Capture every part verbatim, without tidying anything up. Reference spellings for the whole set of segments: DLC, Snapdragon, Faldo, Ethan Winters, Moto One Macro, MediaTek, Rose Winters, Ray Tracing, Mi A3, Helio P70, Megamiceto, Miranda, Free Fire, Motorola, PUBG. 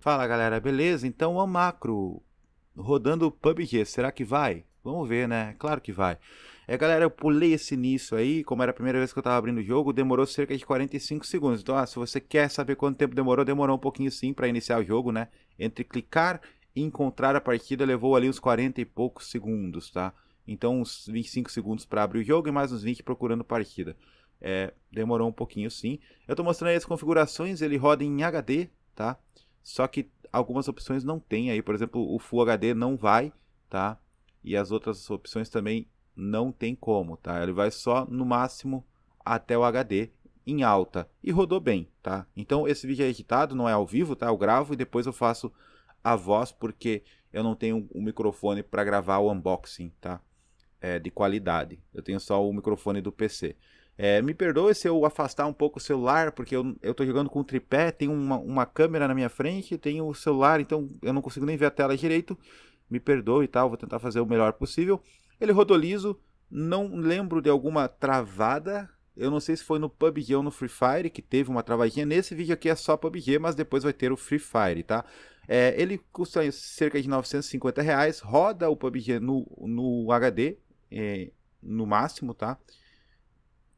Fala galera, beleza? Então a macro rodando P U B G, será que vai? Vamos ver, né? Claro que vai. É galera, eu pulei esse início aí, como era a primeira vez que eu tava abrindo o jogo, demorou cerca de quarenta e cinco segundos. Então, ah, se você quer saber quanto tempo demorou, demorou um pouquinho sim para iniciar o jogo, né? Entre clicar e encontrar a partida, levou ali uns quarenta e poucos segundos, tá? Então uns vinte e cinco segundos para abrir o jogo e mais uns vinte procurando partida. É, demorou um pouquinho sim. Eu tô mostrando aí as configurações, ele roda em H D, tá? Só que algumas opções não tem aí, por exemplo, o Full H D não vai, tá? E as outras opções também não tem como, tá? Ele vai só no máximo até o H D em alta e rodou bem, tá? Então esse vídeo é editado, não é ao vivo, tá? Eu gravo e depois eu faço a voz porque eu não tenho um microfone para gravar o unboxing, tá? É, de qualidade. Eu tenho só o microfone do P C. É, me perdoe se eu afastar um pouco o celular, porque eu, eu tô jogando com tripé, tem uma, uma câmera na minha frente, tem o celular, então eu não consigo nem ver a tela direito. Me perdoe e tal, vou tentar fazer o melhor possível. Ele rodou liso, não lembro de alguma travada, eu não sei se foi no P U B G ou no Free Fire que teve uma travadinha. Nesse vídeo aqui é só P U B G, mas depois vai ter o Free Fire, tá? É, ele custa cerca de novecentos e cinquenta reais, roda o P U B G no, no H D, é, no máximo, tá?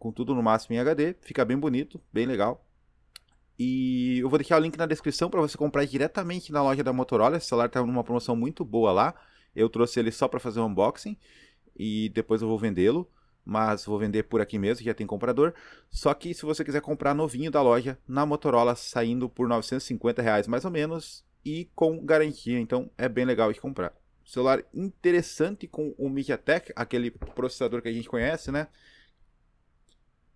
Com tudo no máximo em H D, fica bem bonito, bem legal. E eu vou deixar o link na descrição para você comprar diretamente na loja da Motorola. Esse celular está numa promoção muito boa lá. Eu trouxe ele só para fazer um unboxing e depois eu vou vendê-lo, mas vou vender por aqui mesmo, já tem comprador. Só que se você quiser comprar novinho da loja na Motorola, saindo por novecentos e cinquenta reais mais ou menos e com garantia, então é bem legal de comprar. Celular interessante com o MediaTek, aquele processador que a gente conhece, né?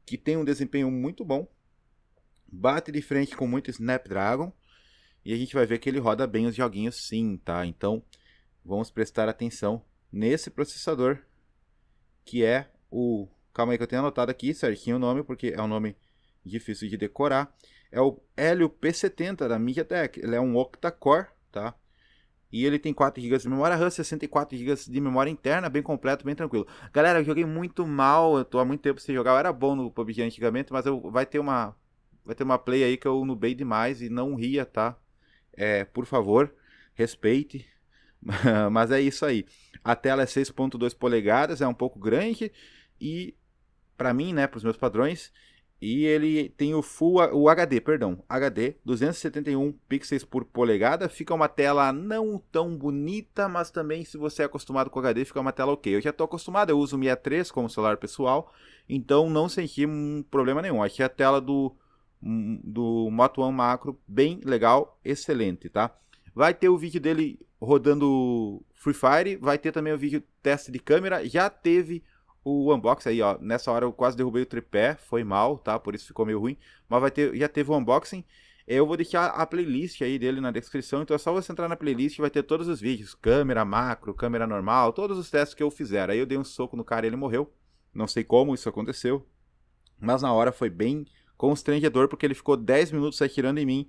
Que tem um desempenho muito bom, bate de frente com muito Snapdragon, e a gente vai ver que ele roda bem os joguinhos sim, tá? Então, vamos prestar atenção nesse processador, que é o... Calma aí que eu tenho anotado aqui certinho o nome, porque é um nome difícil de decorar. É o Helio P setenta da MediaTek, ele é um octa-core, tá? E ele tem quatro gigas de memória RAM, sessenta e quatro gigas de memória interna, bem completo, bem tranquilo. Galera, eu joguei muito mal, eu tô há muito tempo sem jogar, eu era bom no P U B G antigamente, mas eu, vai, ter uma, vai ter uma play aí que eu nubei demais e não ria, tá? É, por favor, respeite, mas é isso aí. A tela é seis ponto dois polegadas, é um pouco grande, e pra mim, né, pros meus padrões... E ele tem o full, o H D, perdão, H D, duzentos e setenta e um pixels por polegada, fica uma tela não tão bonita, mas também se você é acostumado com H D, fica uma tela ok. Eu já estou acostumado, eu uso o Mi A três como celular pessoal, então não senti um problema nenhum. Achei a tela do, do Moto One Macro bem legal, excelente, tá? Vai ter o vídeo dele rodando Free Fire, vai ter também o vídeo teste de câmera, já teve... O unboxing aí, ó, nessa hora eu quase derrubei o tripé, foi mal, tá? Por isso ficou meio ruim, mas vai ter, já teve o unboxing. Eu vou deixar a playlist aí dele na descrição, então é só você entrar na playlist, vai ter todos os vídeos, câmera macro, câmera normal, todos os testes que eu fizer. Aí eu dei um soco no cara e ele morreu, não sei como isso aconteceu, mas na hora foi bem constrangedor, porque ele ficou dez minutos atirando em mim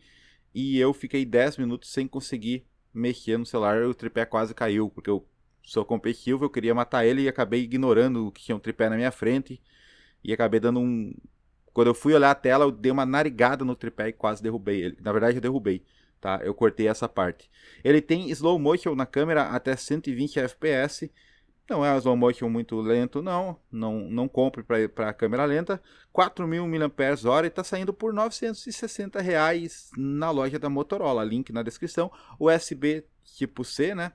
e eu fiquei dez minutos sem conseguir mexer no celular, o tripé quase caiu, porque eu... Sou competitivo, eu queria matar ele e acabei ignorando que tinha um tripé na minha frente. E acabei dando um... Quando eu fui olhar a tela, eu dei uma narigada no tripé e quase derrubei ele. Na verdade, eu derrubei, tá? Eu cortei essa parte. Ele tem slow motion na câmera até cento e vinte F P S. Não é um slow motion muito lento, não. Não, não compre para câmera lenta. quatro mil miliamperes hora e está saindo por novecentos e sessenta reais na loja da Motorola. Link na descrição. U S B tipo C, né?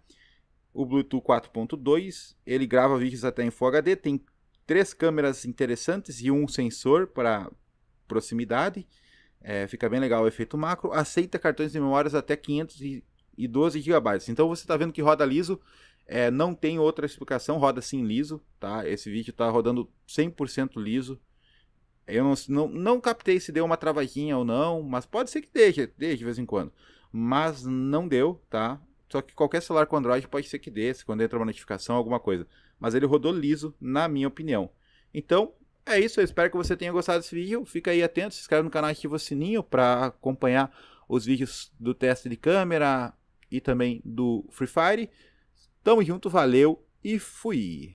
O Bluetooth quatro ponto dois, ele grava vídeos até em Full H D, tem três câmeras interessantes e um sensor para proximidade, é, fica bem legal o efeito macro, aceita cartões de memórias até quinhentos e doze gigabytes, então você está vendo que roda liso, é, não tem outra explicação, roda sim liso, tá? Esse vídeo está rodando cem por cento liso, eu não, não, não captei se deu uma travadinha ou não, mas pode ser que deixe, deixe de vez em quando, mas não deu, tá? Só que qualquer celular com Android pode ser que desse, quando entra uma notificação, alguma coisa. Mas ele rodou liso, na minha opinião. Então, é isso. Eu espero que você tenha gostado desse vídeo. Fica aí atento, se inscreve no canal e ativa o sininho para acompanhar os vídeos do teste de câmera e também do Free Fire. Tamo junto, valeu e fui!